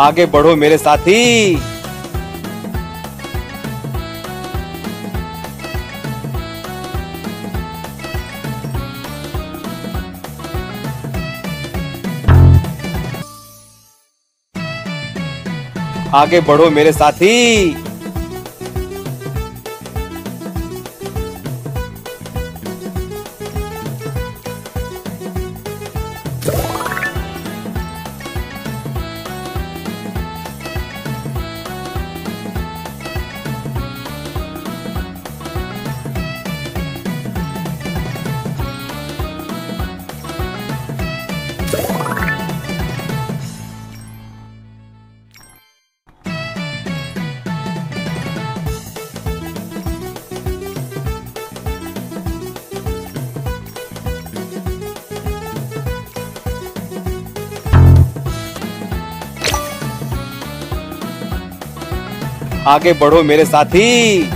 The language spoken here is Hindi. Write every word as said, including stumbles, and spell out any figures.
आगे बढ़ो मेरे साथी। आगे बढ़ो मेरे साथी। आगे बढ़ो मेरे साथी।